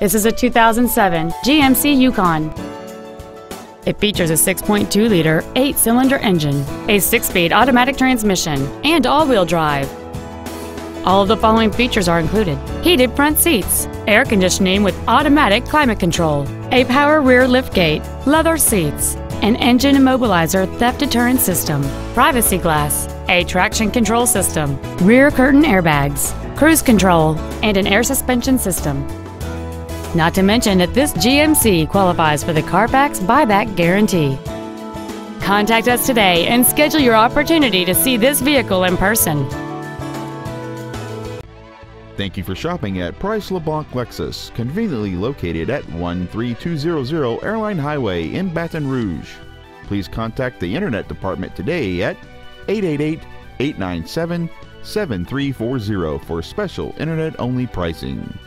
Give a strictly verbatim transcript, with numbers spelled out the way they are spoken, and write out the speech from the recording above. This is a two thousand seven G M C Yukon. It features a six point two liter, eight-cylinder engine, a six-speed automatic transmission, and all-wheel drive. All of the following features are included: heated front seats, air conditioning with automatic climate control, a power rear liftgate, leather seats, an engine immobilizer theft deterrent system, privacy glass, a traction control system, rear curtain airbags, cruise control, and an air suspension system. Not to mention that this G M C qualifies for the Carfax Buyback Guarantee. Contact us today and schedule your opportunity to see this vehicle in person. Thank you for shopping at Price LeBlanc Lexus, conveniently located at one three two zero zero Airline Highway in Baton Rouge. Please contact the Internet Department today at eight eight eight, eight nine seven, seven three four zero for special Internet-only pricing.